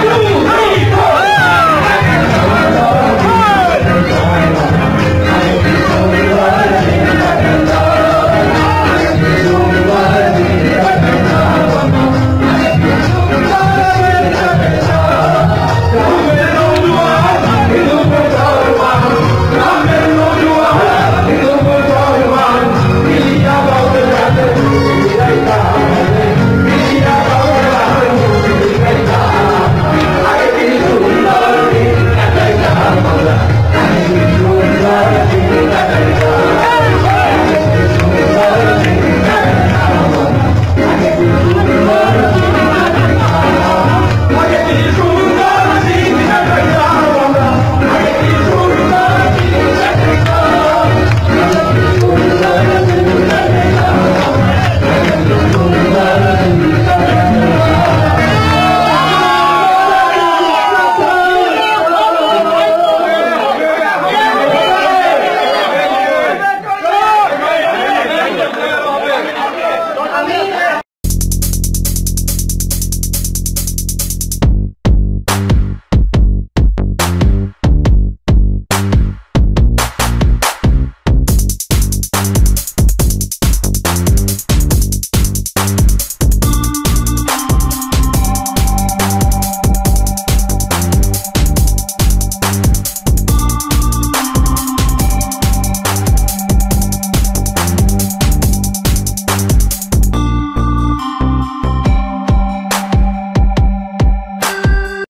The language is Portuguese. Brasil!